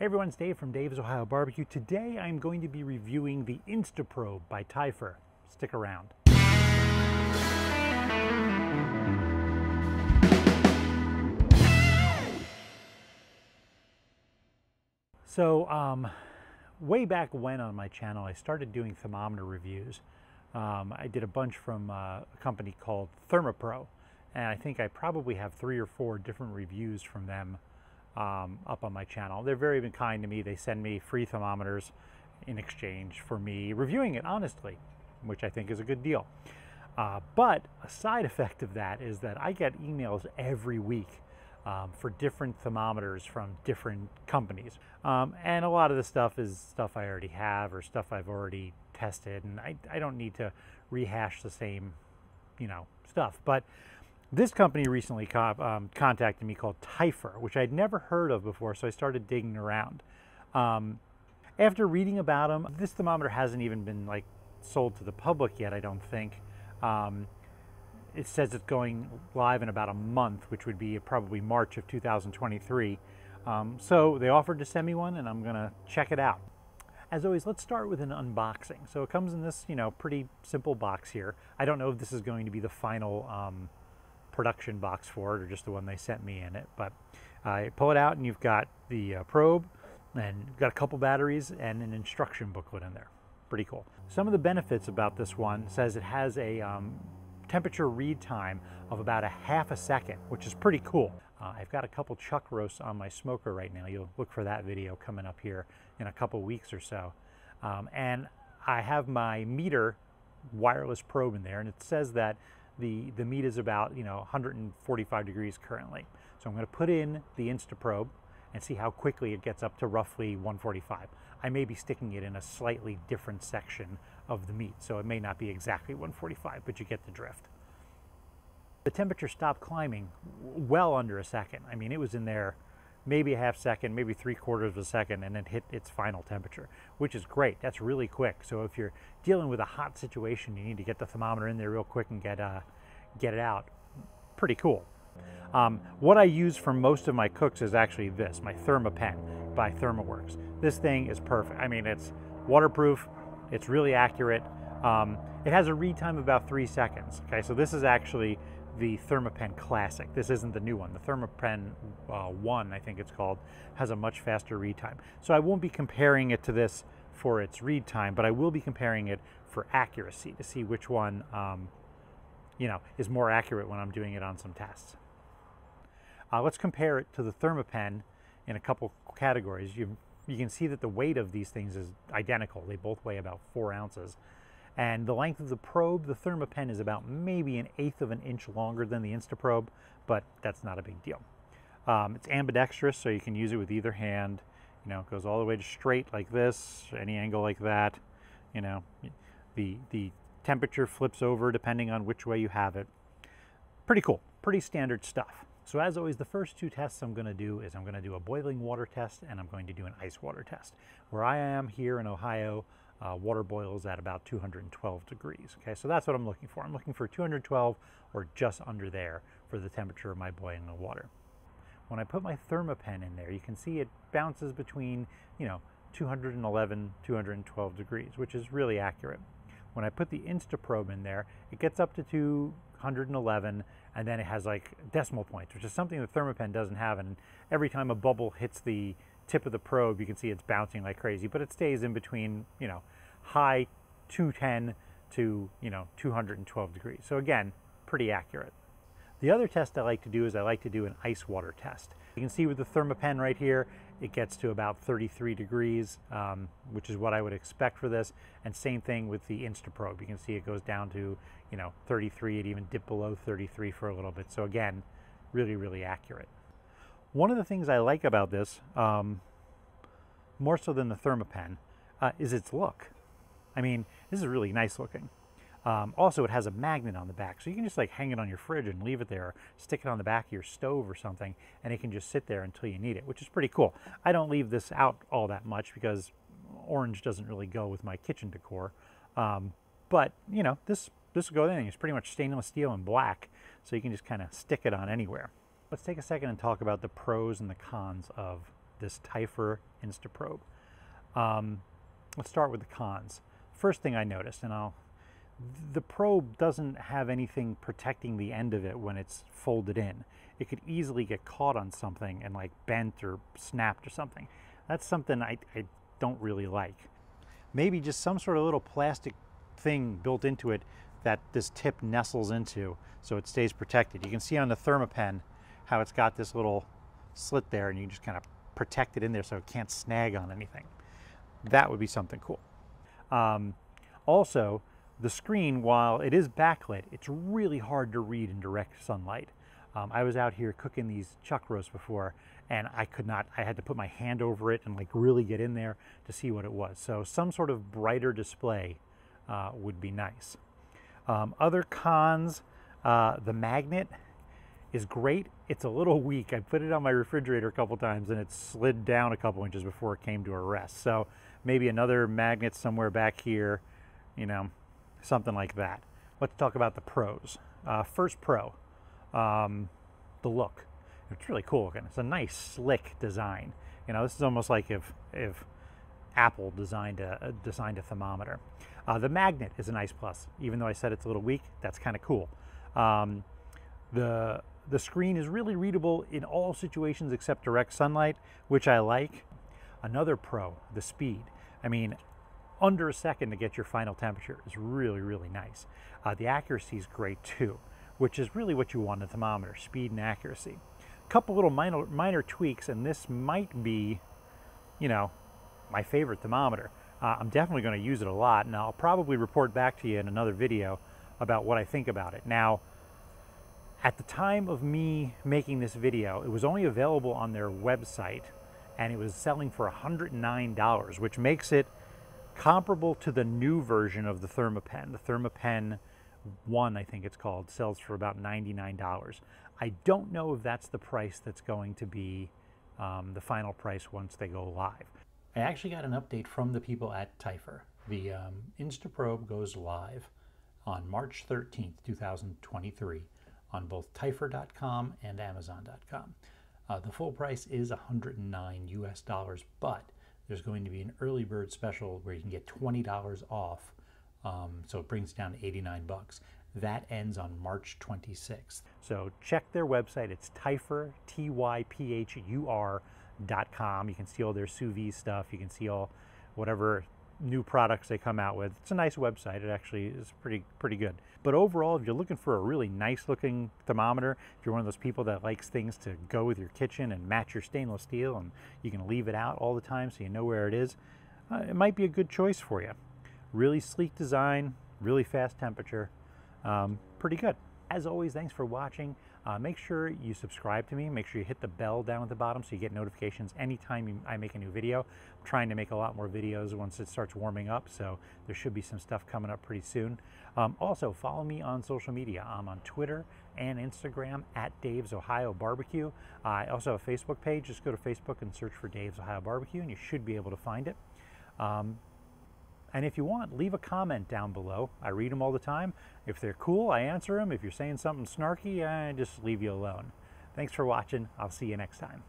Hey everyone, it's Dave from Dave's Ohio Barbecue. Today I'm going to be reviewing the InstaProbe by Typhur. Stick around. So way back when on my channel I started doing thermometer reviews. I did a bunch from a company called ThermoPro, and I think I probably have 3 or 4 different reviews from them up on my channel. They're very been kind to me. They send me free thermometers in exchange for me reviewing it honestly, which I think is a good deal. But a side effect of that is that I get emails every week for different thermometers from different companies. And a lot of the stuff is stuff I already have or stuff I've already tested, and I don't need to rehash the same, stuff. But this company recently contacted me called Typhur, which I'd never heard of before, so I started digging around. After reading about them, this thermometer hasn't even been sold to the public yet, I don't think. It says it's going live in about a month, which would be probably March of 2023. So they offered to send me one, and I'm gonna check it out. As always, let's start with an unboxing. So it comes in this, pretty simple box here. I don't know if this is going to be the final production box for it or just the one they sent me in it, but you pull it out and you've got the probe, and you've got a couple batteries and an instruction booklet in there. Pretty cool. Some of the benefits about this one says it has a temperature read time of about a half a second, which is pretty cool. I've got a couple chuck roasts on my smoker right now. You'll look for that video coming up here in a couple weeks or so. And I have my meter wireless probe in there, and it says that the meat is about 145 degrees currently. So I'm going to put in the InstaProbe and see how quickly it gets up to roughly 145. I may be sticking it in a slightly different section of the meat, so it may not be exactly 145, but you get the drift. The temperature stopped climbing well under a second. I mean, it was in there maybe a half second, maybe 3/4 of a second, and it hit its final temperature, which is great. That's really quick. So if you're dealing with a hot situation, you need to get the thermometer in there real quick and get it out. Pretty cool. What I use for most of my cooks is actually this, my Thermapen by ThermaWorks. This thing is perfect. I mean, it's waterproof. It's really accurate. It has a read time of about 3 seconds. Okay, so this is actually the Thermapen Classic. This isn't the new one. The Thermapen One, I think it's called, has a much faster read time. So I won't be comparing it to this for its read time, but I will be comparing it for accuracy to see which one, is more accurate when I'm doing it on some tests. Let's compare it to the Thermapen in a couple categories. You can see that the weight of these things is identical. They both weigh about 4 ounces. And the length of the probe, the Thermapen is about maybe 1/8 of an inch longer than the InstaProbe, but that's not a big deal. It's ambidextrous, so you can use it with either hand. It goes all the way to straight like this, any angle like that. The temperature flips over depending on which way you have it. Pretty cool, pretty standard stuff. So as always, the first 2 tests I'm going to do is I'm going to do a boiling water test and I'm going to do an ice water test. Where I am here in Ohio, water boils at about 212 degrees. Okay, so that's what I'm looking for. I'm looking for 212 or just under there for the temperature of my boiling water. When I put my Thermapen in there, you can see it bounces between, 211, 212 degrees, which is really accurate. When I put the InstaProbe in there, it gets up to 211, and then it has decimal points, which is something the Thermapen doesn't have. And every time a bubble hits the tip of the probe, you can see it's bouncing like crazy, but it stays in between, high 210 to, 212 degrees. So again, pretty accurate. The other test I like to do is I like to do an ice water test. You can see with the Thermapen right here, it gets to about 33 degrees, which is what I would expect for this. And same thing with the InstaProbe. You can see it goes down to, 33. It even dipped below 33 for a little bit. So again, really, really accurate. One of the things I like about this, more so than the Thermapen, is its look. I mean, this is really nice looking. Also, it has a magnet on the back, so you can just hang it on your fridge and leave it there, or stick it on the back of your stove or something, and it can just sit there until you need it, which is pretty cool. I don't leave this out all that much because orange doesn't really go with my kitchen decor. But, this will go with anything. It's pretty much stainless steel and black, so you can just kind of stick it on anywhere. Let's take a second and talk about the pros and the cons of this Typhur InstaProbe. Let's start with the cons. First thing I noticed, and the probe doesn't have anything protecting the end of it when it's folded in. It could easily get caught on something and like bent or snapped or something. That's something I don't really like. Maybe just some sort of little plastic thing built into it that this tip nestles into so it stays protected. You can see on the Thermapen how it's got this little slit there, and you just kind of protect it in there so it can't snag on anything. That would be something cool. Also, the screen, while it is backlit, it's really hard to read in direct sunlight. I was out here cooking these chuck roasts before, and I could not, I had to put my hand over it and like really get in there to see what it was. So some sort of brighter display would be nice. Other cons, the magnet is great. It's a little weak. I put it on my refrigerator a couple times and it slid down a couple inches before it came to a rest. So maybe another magnet somewhere back here, you know, something like that. Let's talk about the pros. First pro, the look. It's really cool looking. It's a nice slick design. You know, this is almost like if Apple designed a thermometer. The magnet is a nice plus. Even though I said it's a little weak, that's kind of cool. The screen is really readable in all situations except direct sunlight, which I like. Another pro, the speed. I mean, under a second to get your final temperature is really, really nice. The accuracy is great too, which is really what you want in a thermometer, speed and accuracy. A couple little minor tweaks, and this might be, you know, my favorite thermometer. I'm definitely going to use it a lot, and I'll probably report back to you in another video about what I think about it. Now, at the time of me making this video, it was only available on their website, and it was selling for $109, which makes it comparable to the new version of the Thermapen. The Thermapen One, I think it's called, sells for about $99. I don't know if that's the price that's going to be the final price once they go live. I actually got an update from the people at Typhur. The InstaProbe goes live on March 13th, 2023 on both Typhur.com and Amazon.com. The full price is $109 US, but there's going to be an early bird special where you can get $20 off. So it brings down to 89 bucks. That ends on March 26th. So check their website. It's Typhur, Typhur.com. You can see all their sous vide stuff. You can see all whatever new products they come out with. It's a nice website. It actually is pretty good. But overall, if you're looking for a really nice looking thermometer, if you're one of those people that likes things to go with your kitchen and match your stainless steel, and you can leave it out all the time so you know where it is, it might be a good choice for you. Really sleek design, really fast temperature, pretty good. As always, thanks for watching. Make sure you subscribe to me. Make sure you hit the bell down at the bottom so you get notifications anytime I make a new video. I'm trying to make a lot more videos once it starts warming up, so there should be some stuff coming up pretty soon. Also, follow me on social media. I'm on Twitter and Instagram at Dave's Ohio Barbecue. I also have a Facebook page. Just go to Facebook and search for Dave's Ohio Barbecue, and you should be able to find it. And if you want, leave a comment down below. I read them all the time. If they're cool, I answer them. If you're saying something snarky, I just leave you alone. Thanks for watching. I'll see you next time.